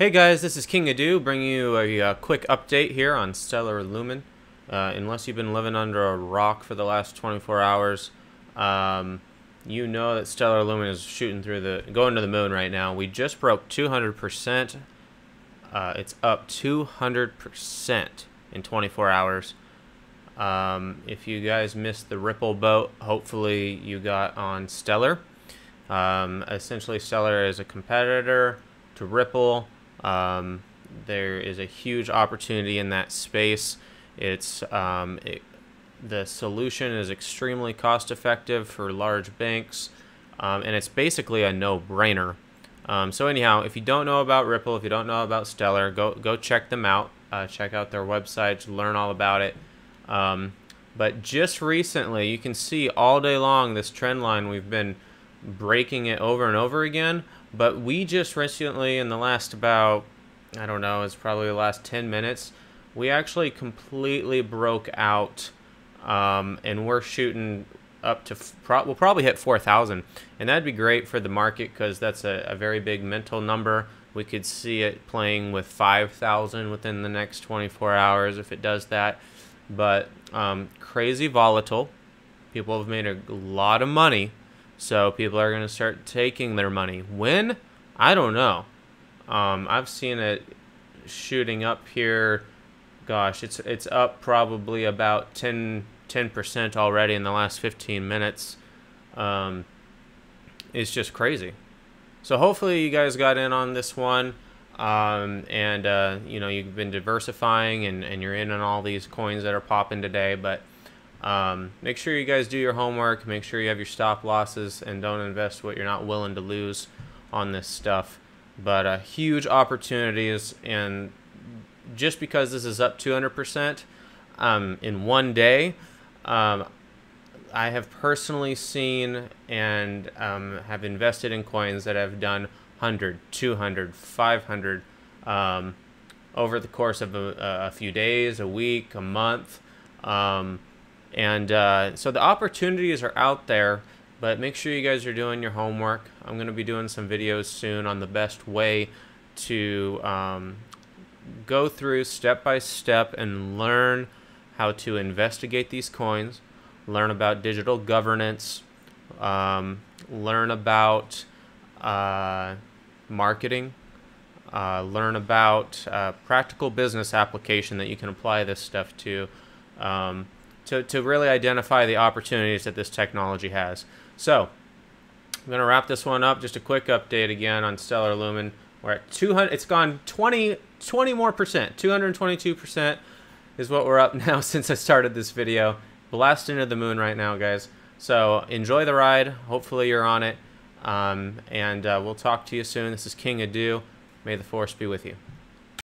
Hey guys, this is King of Dew, bringing you a quick update here on Stellar Lumen. Unless you've been living under a rock for the last 24 hours, you know that Stellar Lumen is going to the moon right now. We just broke 200%. It's up 200% in 24 hours. If you guys missed the Ripple boat, hopefully you got on Stellar. Essentially, Stellar is a competitor to Ripple. There is a huge opportunity in that space. The solution is extremely cost effective for large banks, and it's basically a no-brainer. So anyhow, if you don't know about Ripple, if you don't know about Stellar, go check them out. Check out their website to learn all about it. But just recently, you can see all day long this trend line. We've been breaking it over and over again, but we just recently, in the last about, I don't know, it's probably the last 10 minutes, we actually completely broke out, and we're shooting up to, we'll probably hit 4,000, and that'd be great for the market because that's a very big mental number. We could see it playing with 5,000 within the next 24 hours if it does that, but crazy volatile. People have made a lot of money. So people are going to start taking their money. When? I don't know. I've seen it shooting up here. Gosh, it's up probably about 10% already in the last 15 minutes. It's just crazy. So hopefully you guys got in on this one. You know, you've been diversifying and you're in on all these coins that are popping today. But make sure you guys do your homework, make sure you have your stop losses, and don't invest what you're not willing to lose on this stuff. But huge opportunities, and just because this is up 200% in one day, I have personally seen and have invested in coins that have done 100, 200, 500 over the course of a few days, a week, a month. So the opportunities are out there, but make sure you guys are doing your homework. I'm going to be doing some videos soon on the best way to go through step by step and learn how to investigate these coins, learn about digital governance, learn about marketing, learn about practical business application that you can apply this stuff to really identify the opportunities that this technology has. So I'm going to wrap this one up. Just a quick update again on Stellar Lumen. We're at 200. It's gone 20 more percent. 222% is what we're up now since I started this video. Blasting to the moon right now, guys. So enjoy the ride. Hopefully you're on it. We'll talk to you soon. This is King of Dew. May the force be with you.